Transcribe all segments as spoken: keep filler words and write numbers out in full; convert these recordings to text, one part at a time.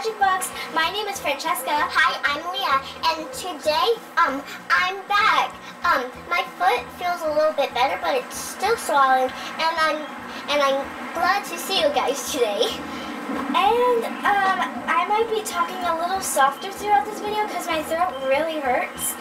Magic Box. My name is Francesca. Hi, I'm Leah, and today um I'm back. Um, my foot feels a little bit better, but it's still swollen, and I'm and I'm glad to see you guys today. And um, I might be talking a little softer throughout this video because my throat really hurts,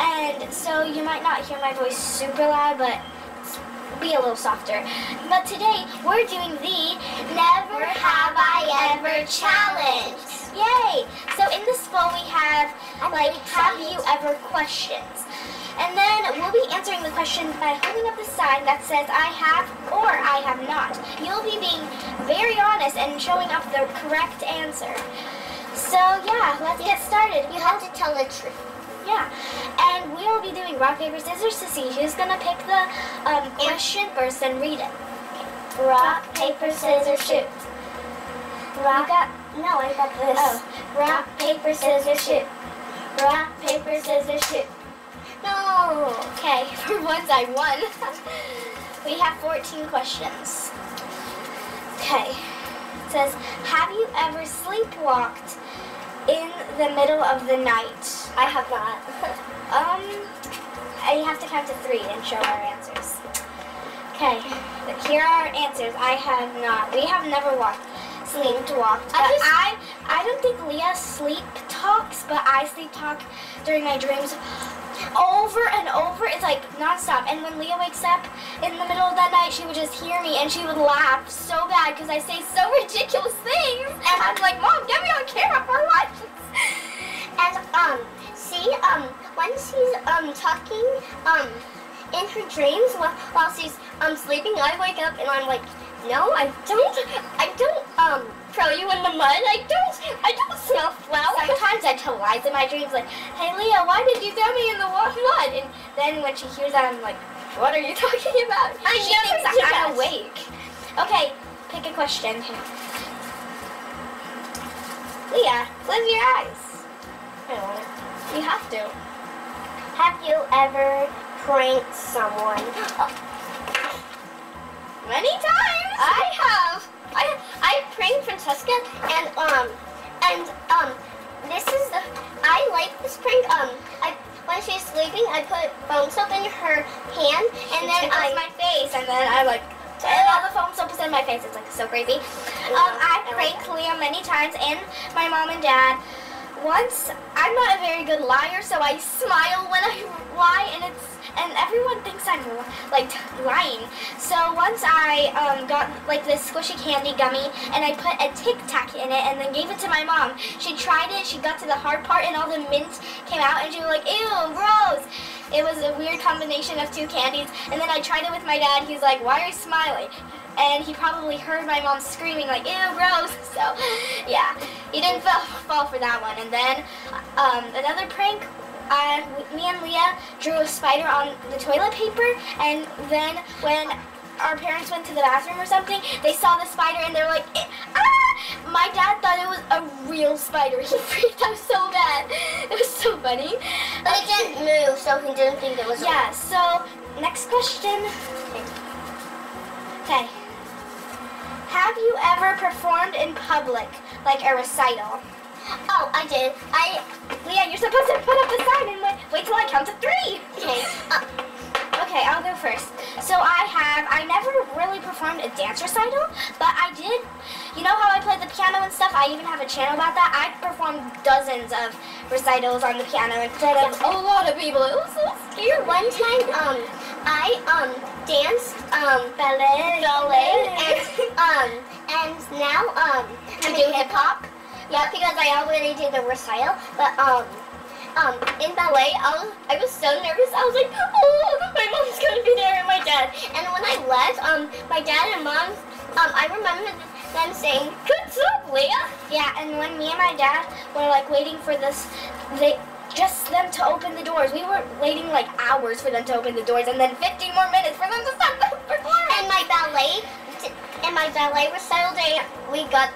and so you might not hear my voice super loud, but be a little softer. But today we're doing the Never Have I Ever Challenge. Yay! So in this bowl we have like have you ever questions. And then we'll be answering the questions by holding up the sign that says I have or I have not. You'll be being very honest and showing up the correct answer. So yeah, let's get started. You have to tell the truth. Yeah, and we'll be doing rock, paper, scissors to see who's going to pick the um, question first and read it. Okay. Rock, paper, scissors, shoot. Rock, got, no, I got this. Oh, rock, paper, scissors, shoot. Rock, paper, scissors, shoot. No. Okay, for once I won. We have fourteen questions. Okay, it says, have you ever sleepwalked in the middle of the night? I have not. um, I have to count to three and show our answers. Okay, here are our answers. I have not. We have never walked, sleep walked. But I, just, I, I don't think Leah sleep talks, but I sleep talk during my dreams over and over. It's like nonstop. And when Leah wakes up in the middle of that night, she would just hear me and she would laugh so bad because I say so ridiculous things. And I'm like, Mom, get me on camera for what? And um, see, um, when she's um talking um in her dreams while, while she's um sleeping, I wake up and I'm like, no, I don't, I don't um throw you in the mud. I don't, I don't smell flour. Sometimes I tell lies in my dreams, like, hey Leah, why did you throw me in the mud? And then when she hears that, I'm like, what are you talking about? I she never thinks I'm that. awake. Okay, pick a question here. Leah, close your eyes. You have to. Have you ever pranked someone? Oh. Many times. I have. I I pranked Francesca, and um and um this is the I like this prank. Um, I when she's sleeping, I put foam soap in her hand, and she then I my face, and then I like. And all the foam soap is in my face. It's like so crazy. Um, I pranked Leah many times, and my mom and dad. Once, I'm not a very good liar, so I smile when I lie, and it's and everyone thinks I'm like lying. So once I um, got like this squishy candy gummy, and I put a Tic Tac in it, and then gave it to my mom. She tried it, she got to the hard part, and all the mint came out, and she was like, "Ew, gross!" It was a weird combination of two candies. And then I tried it with my dad. He's like, "Why are you smiling?" And he probably heard my mom screaming like, ew, gross. So, yeah, he didn't fall for that one. And then um, another prank, uh, me and Leah drew a spider on the toilet paper. And then when our parents went to the bathroom or something, they saw the spider and they're like, ah! My dad thought it was a real spider. He freaked out so bad. It was so funny. But it didn't move, so he didn't think it was a yeah, so next question. Okay. Have you ever performed in public, like a recital? Oh, I did. I, Leah, you're supposed to put up the sign and wait, wait till I count to three. Okay. Uh, okay, I'll go first. So I have, I never really performed a dance recital, but I did. You know how I played the piano and stuff? I even have a channel about that. I performed dozens of recitals on the piano in front of a lot of people. It was so scary. One time, um, I um danced um ballet, ballet, and um and now um I do hip hop. Yeah, because I already did the recital, but um um in ballet, I was I was so nervous. I was like, oh, my mom's gonna be there and my dad. And when I left, um my dad and mom, um I remember them saying, "Good job, Leah." Yeah, and when me and my dad were like waiting for this, they. Just them to open the doors. We were waiting like hours for them to open the doors, and then fifty more minutes for them to stop the performance. And my ballet, and my ballet recital day, we got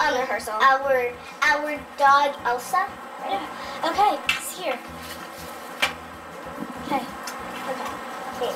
on um, rehearsal. Our our dog Elsa. Yeah. Okay, it's here. Okay. Okay. Okay.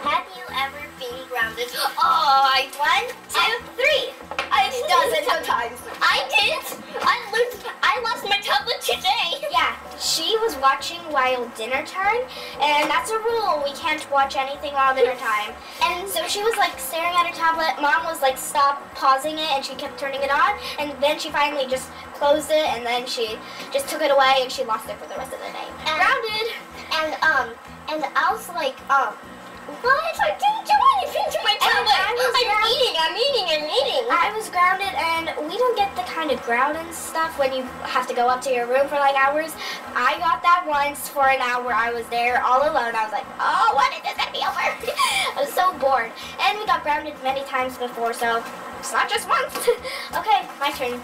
Have you ever been grounded? Oh, I one, two, three. I've done it sometimes. I didn't. I lost, I lost my tablet today. Yeah, she was watching while dinner time, and that's a rule. We can't watch anything while dinner time. And so she was like staring at her tablet. Mom was like, stop, pausing it, and she kept turning it on. And then she finally just closed it, and then she just took it away, and she lost it for the rest of the day. And, Grounded. And um, and I was like, um. What? I didn't do anything to my tablet. I'm grounded. eating, I'm eating, I'm eating. I was grounded, and we don't get the kind of ground and stuff when you have to go up to your room for like hours. I got that once for an hour. I was there all alone. I was like, oh, when is this going to be over? I was so bored. And we got grounded many times before, so it's not just once. Okay, my turn.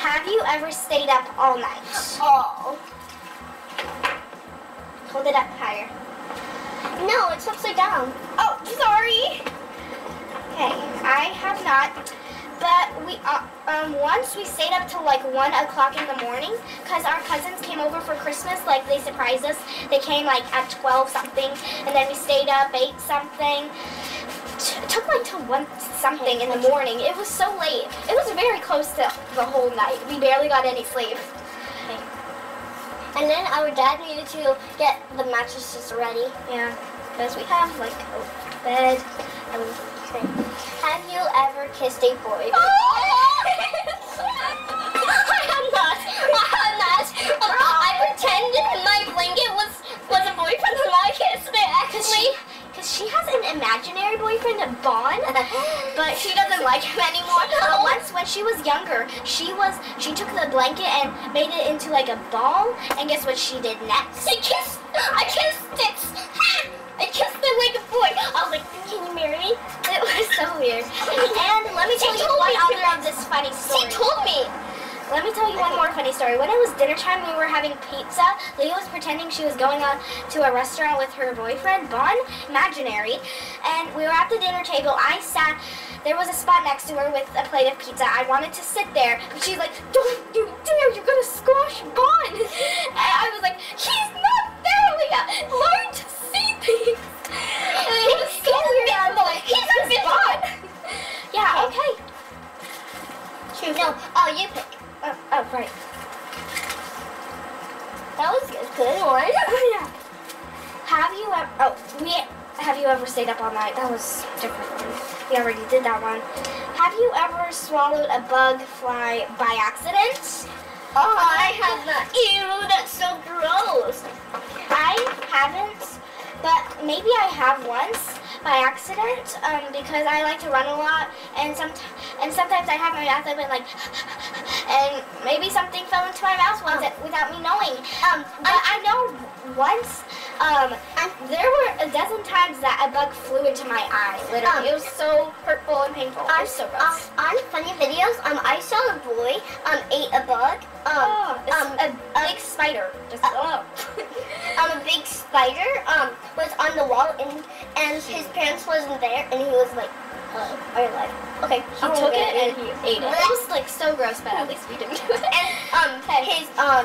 Have you ever stayed up all night? Oh. Hold it up higher. No, it's upside down. Oh, sorry. Okay, I have not. But we uh, um, once we stayed up till like one o'clock in the morning because our cousins came over for Christmas. Like, they surprised us. They came like at twelve something, and then we stayed up eight something. It took like till one something in the morning. It was so late. It was very close to the whole night. We barely got any sleep. Okay. And then our dad needed to get the mattresses ready. Yeah. Because we have like a bed and thing. Have you ever kissed a boy? Oh! I have not. I have not. Um, I pretended my blanket was was a boyfriend and I kissed it actually. Because she, she has an imaginary boyfriend, Bond, but she doesn't like him anymore. No. Once when she was younger, she was she took the blanket and made it into like a ball. And guess what she did next? I kissed. I kissed it. I kissed it like a boy. I was like, can you marry me? It was so weird. And let me tell she you one other of this funny story. She told me. Let me tell you one more funny story. When it was dinner time, we were having pizza. Leah was pretending she was going out to a restaurant with her boyfriend, Bond, imaginary. And we were at the dinner table. I sat. There was a spot next to her with a plate of pizza. I wanted to sit there, but she's like, don't you dare, you're going to squash Bond. And I was like, he's not there, Leah. Learn to see things. And it was so weird. I was like, he's a Bond. Yeah, okay. True. No, oh, you pick. Oh, oh, right. That was a good one. Yeah. Have you ever? Oh, we. Have you ever stayed up all night? That was different. We already did that one. Have you ever swallowed a bug fly by accident? Oh, I have not. Ew, that's so gross. I haven't, but maybe I have once. By accident, um, because I like to run a lot, and some and sometimes I have my mouth open like, and maybe something fell into my mouth once oh. without me knowing. Um, but I, I know once, um, there were a dozen times that a bug flew into my eye. Literally, um, it was so hurtful and painful. On, it was so gross. Um, on funny videos, um, I saw a boy um ate a bug. Um, oh, um a, a big spider. Just uh, oh. um, a big spider. Um, was on the wall and and his. His parents wasn't there, and he was like, "Hello, are you alive?" Okay, he oh, took it and he ate it. It was like so gross, but at least we didn't do it. And um, his um,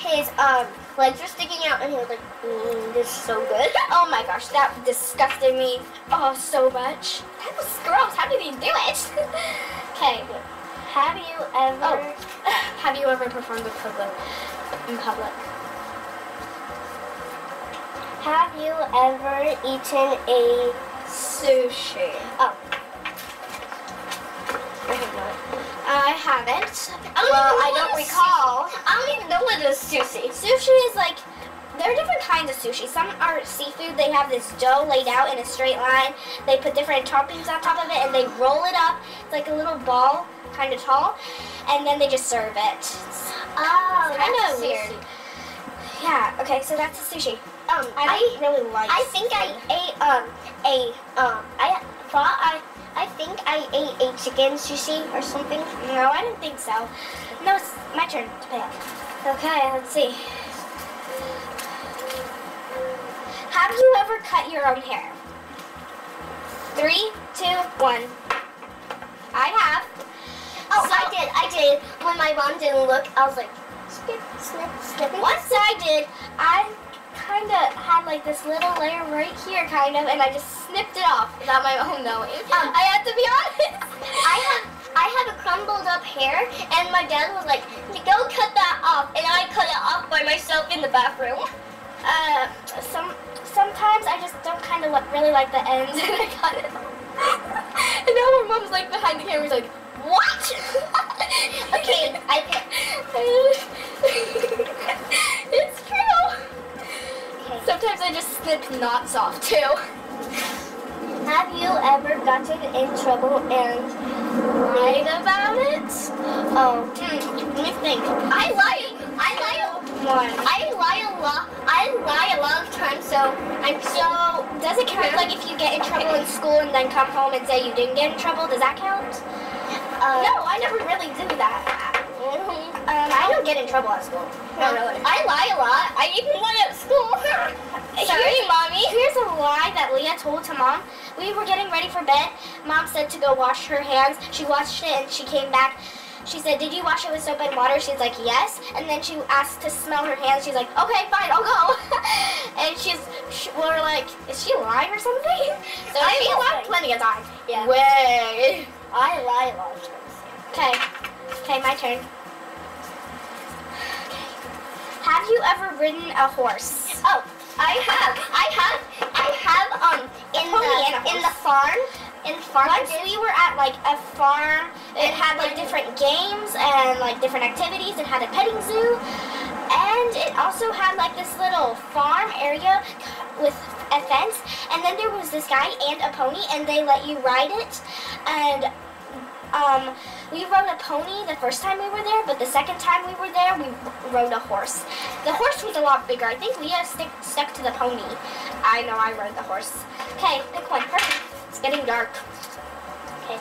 his um legs were sticking out, and he was like, mm, "This is so good." Oh my gosh, that disgusted me oh so much. That was gross. How did he do it? Okay, have you ever oh. have you ever performed in public? In public. Have you ever eaten a sushi? Oh. I have not. I haven't. I well, I don't recall. Sushi. I don't even know what is sushi. Sushi is like, there are different kinds of sushi. Some are seafood. They have this dough laid out in a straight line. They put different toppings on top of it, and they roll it up. It's like a little ball, kind of tall, and then they just serve it. It's oh, kind of weird. Yeah, okay, so that's a sushi. Um, I, I really like. I think I ate um a um I thought I I think I ate a chicken sushi or something. No, I don't think so. No, it's my turn to pay up. Okay, let's see. Have you ever cut your own hair? Three, two, one. I have. Oh, so, I did. I did. When my mom didn't look, I was like, snip, snip, snip. Once I did, I. kind of had like this little layer right here, kind of, and I just snipped it off without my own knowing. Um, I have to be honest. I have I had a crumbled up hair, and my dad was like, go cut that off, and I cut it off by myself in the bathroom. Uh, some sometimes I just don't kind of really like the ends, and I cut it off. And now my mom's like behind the camera, she's like, what? Okay, I can. It's true. Okay. Sometimes I just snip knots off too. Have you ever gotten in trouble and lied about it? Oh, mm, let me think. I lie. I lie. I lie a lot. I lie a lot of times. So I'm so. Does it count? Like if you get in trouble in school and then come home and say you didn't get in trouble, does that count? Uh, no, I never really do that. Mm-hmm. um, I don't get in trouble at school. Not really. I lie a lot. I even lie at school. Sorry, Mommy. Here's a lie that Leah told to Mom. We were getting ready for bed. Mom said to go wash her hands. She washed it and she came back. She said, did you wash it with soap and water? She's like, yes. And then she asked to smell her hands. She's like, okay, fine, I'll go. And she's, she, we're like, is she lying or something? So I she lied plenty of times. Yeah. Way. I lie a lot of times. Okay. Okay, my turn. Okay. Have you ever ridden a horse? Oh, I have. I have. I have. Um, in the in the farm. In farm. Once we were at like a farm. It had like different games and like different activities. It had a petting zoo, and it also had like this little farm area with a fence, and then there was this guy and a pony, and they let you ride it. And um, we rode a pony the first time we were there, but the second time we were there, we rode a horse. The horse was a lot bigger. I think Leah stick, stuck to the pony. I know I rode the horse. Okay, pick one. Perfect. It's getting dark. Okay.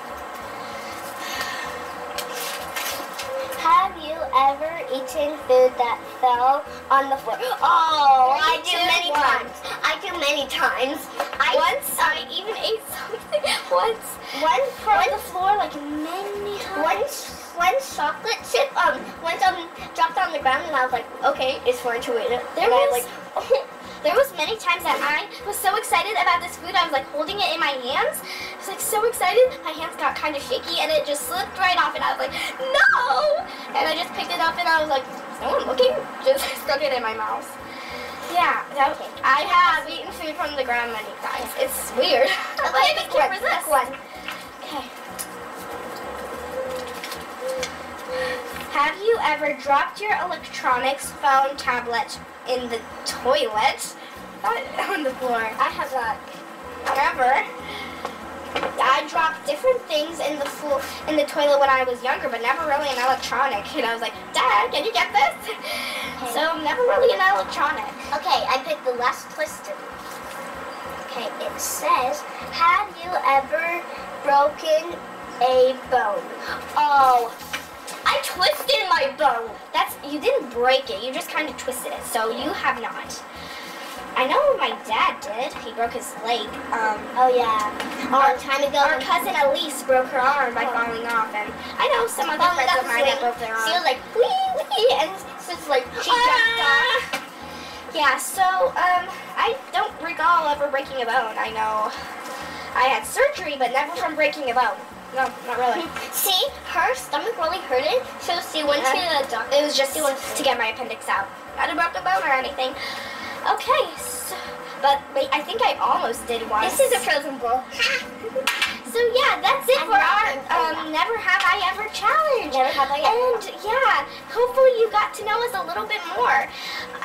Have you ever eaten food that fell on the floor? Oh, I do many times. I do many times. I once I even ate something once. Once fell on the floor like many times. Once one chocolate chip um once um dropped on the ground, and I was like, okay, it's fine to eat it. There was like there was many times that I was so excited about this food, I was like holding it in my hands. I was like so excited, my hands got kind of shaky, and it just slipped right off, and I was like, no. And I just picked it up, and I was like, is no one looking? Just stuck it in my mouth. Yeah, that, okay. I have eaten food from the ground many times. It's weird. But I can't one, resist. One. Okay. Have you ever dropped your electronics, phone, tablet in the toilet? Not on the floor. I have not. Ever. I dropped different things in the floor, in the toilet when I was younger, but never really an electronic. And I was like, Dad, can you get this? Okay. So never really an electronic. Okay, I picked the last question. Okay, it says, have you ever broken a bone? Oh, I twisted my bone. That's you didn't break it. You just kind of twisted it. So you have not. I know my dad did. He broke his leg. Um, oh, yeah. A long time ago. Our cousin Elise broke her arm by falling off. And I know some other friends of mine that broke their arm. She was like, wee, wee. And so it's like, she jumped off. Yeah, so um, I don't recall ever breaking a bone. I know I had surgery, but never from breaking a bone. No, not really. See, her stomach really hurted. So she went to the doctor. It was just to get my appendix out. Not about the bone or anything. Okay, so, but wait, I think I almost did one. This is a frozen bowl. So yeah, that's it for our um, Never Have I Ever Challenge. Never have I ever. And yeah, hopefully you got to know us a little bit more.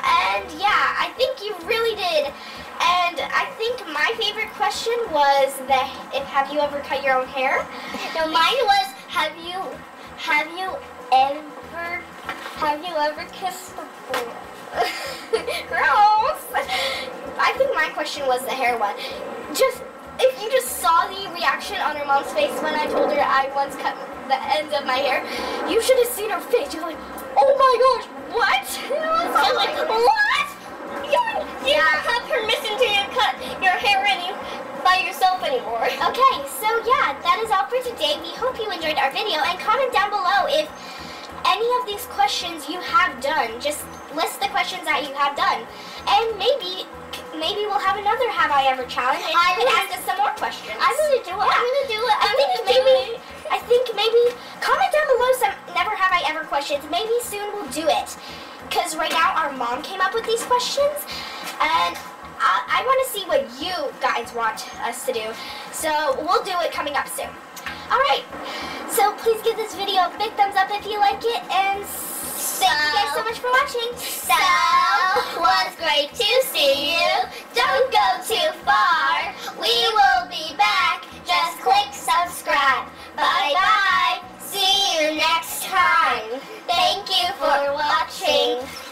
And yeah, I think you really did. And I think my favorite question was the if have you ever cut your own hair? No, mine was have you have you ever have you ever kissed the boy? Gross. I think my question was the hair one. Just if you just saw the reaction on her mom's face when I told her I once cut the ends of my hair, you should have seen her face. She was like, oh my gosh, what? And I was oh like, goodness. What? You, you yeah. don't have permission to cut your hair any by yourself anymore. Okay, so yeah, that is all for today. We hope you enjoyed our video, and comment down below if any of these questions you have done. Just list the questions that you have done, and maybe maybe we'll have another Have I Ever Challenge, and I you can ask us some more questions. I'm gonna do it. Yeah. I'm gonna do it. I'm I gonna think do maybe. It. I think maybe, comment down below some never have I ever questions. Maybe soon we'll do it. Because right now our mom came up with these questions. And I, I want to see what you guys want us to do. So we'll do it coming up soon. Alright, so please give this video a big thumbs up if you like it, and so, thank you guys so much for watching. So, was great to see you. Don't go too far. We will be back. Just click subscribe. Bye-bye. See you next time. Thank you for watching.